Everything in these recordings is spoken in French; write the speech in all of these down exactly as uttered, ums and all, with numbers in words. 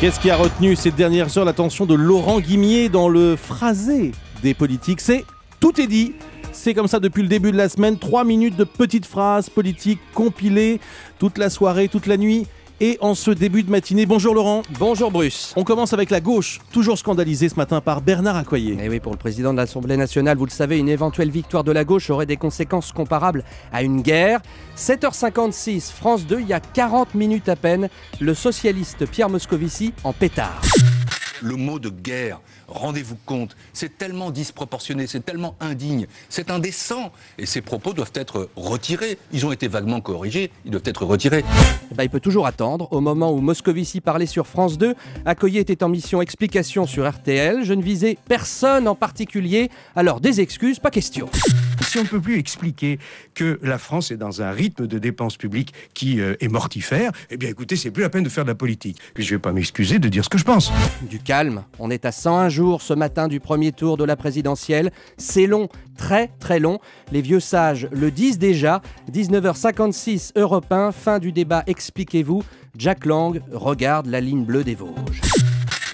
Qu'est-ce qui a retenu ces dernières heures l'attention de Laurent Guimier dans le phrasé des politiques? C'est « Tout est dit ». C'est comme ça depuis le début de la semaine. Trois minutes de petites phrases politiques compilées toute la soirée, toute la nuit et en ce début de matinée. Bonjour Laurent. Bonjour Bruce. On commence avec la gauche, toujours scandalisée ce matin par Bernard Accoyer. Et oui, pour le président de l'Assemblée nationale, vous le savez, une éventuelle victoire de la gauche aurait des conséquences comparables à une guerre. sept heures cinquante-six, France deux, il y a quarante minutes à peine, le socialiste Pierre Moscovici en pétard. Le mot de guerre, rendez-vous compte, c'est tellement disproportionné, c'est tellement indigne, c'est indécent. Et ces propos doivent être retirés. Ils ont été vaguement corrigés, ils doivent être retirés. Bah, il peut toujours attendre. Au moment où Moscovici parlait sur France deux, Accoyer était en mission explication sur R T L. Je ne visais personne en particulier, alors des excuses, pas question. Si on ne peut plus expliquer que la France est dans un rythme de dépenses publiques qui euh, est mortifère, eh bien écoutez, c'est plus la peine de faire de la politique. Puis je ne vais pas m'excuser de dire ce que je pense. Du calme, on est à cent un jours ce matin du premier tour de la présidentielle. C'est long, très très long. Les vieux sages le disent déjà. dix-neuf heures cinquante-six, Europe un, fin du débat Expliquez-vous. Jack Lang regarde la ligne bleue des Vosges.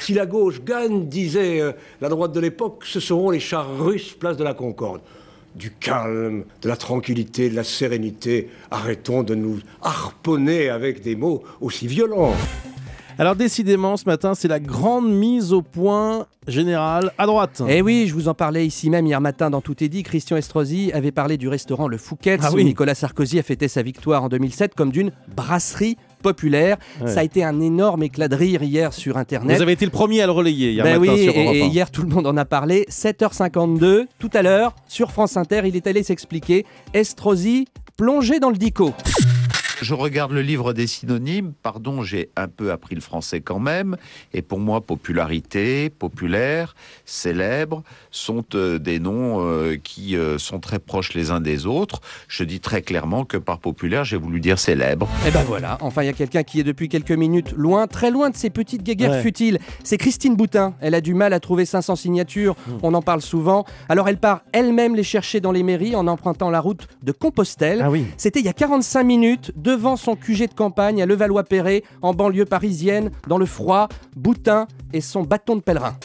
Si la gauche gagne, disait euh, la droite de l'époque, ce seront les chars russes place de la Concorde. Du calme, de la tranquillité, de la sérénité. Arrêtons de nous harponner avec des mots aussi violents. Alors décidément, ce matin, c'est la grande mise au point générale à droite. Eh oui, je vous en parlais ici même hier matin dans Tout est dit. Christian Estrosi avait parlé du restaurant Le Fouquet's. Ah oui. Où Nicolas Sarkozy a fêté sa victoire en deux mille sept comme d'une brasserie populaire. Ouais. Ça a été un énorme éclat de rire hier sur Internet. Vous avez été le premier à le relayer hier ben matin oui, sur Europe un. Et hier, tout le monde en a parlé. sept heures cinquante-deux, tout à l'heure, sur France Inter, il est allé s'expliquer. Estrosi plongé dans le dico. Je regarde le livre des synonymes, pardon, j'ai un peu appris le français quand même, et pour moi, popularité, populaire, célèbre, sont euh, des noms euh, qui euh, sont très proches les uns des autres. Je dis très clairement que par populaire, j'ai voulu dire célèbre. Et ben voilà, enfin, il y a quelqu'un qui est depuis quelques minutes loin, très loin de ces petites guéguerres ouais. futiles. C'est Christine Boutin, elle a du mal à trouver cinq cents signatures, mmh. on en parle souvent. Alors elle part elle-même les chercher dans les mairies en empruntant la route de Compostelle. Ah oui. C'était il y a quarante-cinq minutes, de devant son Q G de campagne à Levallois-Perret, en banlieue parisienne, dans le froid, Boutin et son bâton de pèlerin.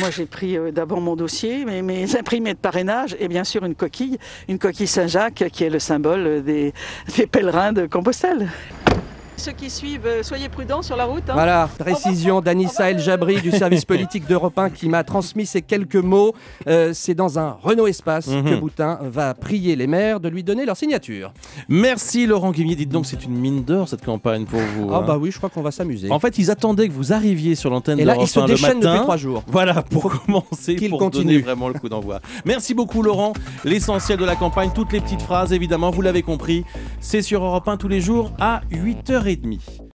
Moi j'ai pris euh, d'abord mon dossier, mes, mes imprimés de parrainage et bien sûr une coquille, une coquille Saint-Jacques qui est le symbole des, des pèlerins de Compostelle. Ceux qui suivent, soyez prudents sur la route. Hein. Voilà, précision d'Anissa el Jabri du service politique d'Europe un qui m'a transmis ces quelques mots. Euh, C'est dans un Renault Espace mm-hmm. que Boutin va prier les maires de lui donner leur signature. Merci Laurent Guimier. Dites donc, c'est une mine d'or cette campagne pour vous. Ah hein. bah oui, je crois qu'on va s'amuser. En fait, ils attendaient que vous arriviez sur l'antenne d'Europe un le matin. Et là, ils se déchaînent depuis trois jours. Voilà, pour commencer, pour continue. donner vraiment le coup d'envoi. Merci beaucoup Laurent. L'essentiel de la campagne, toutes les petites phrases évidemment, vous l'avez compris. C'est sur Europe un tous les jours à huit heures trente.